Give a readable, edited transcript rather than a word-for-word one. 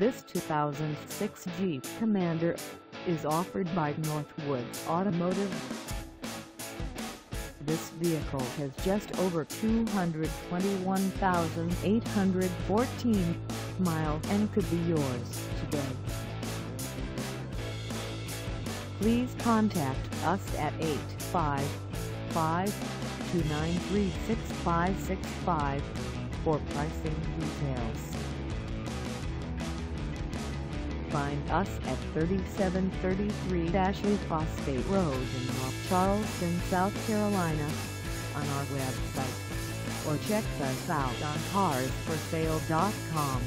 This 2006 Jeep Commander is offered by Northwoods Automotive. This vehicle has just over 221,814 miles and could be yours today. Please contact us at 855-293-6565 for pricing details. Find us at 3733 Ashley Phosphate Road in North Charleston, South Carolina, on our website, or check us out on carsforsale.com.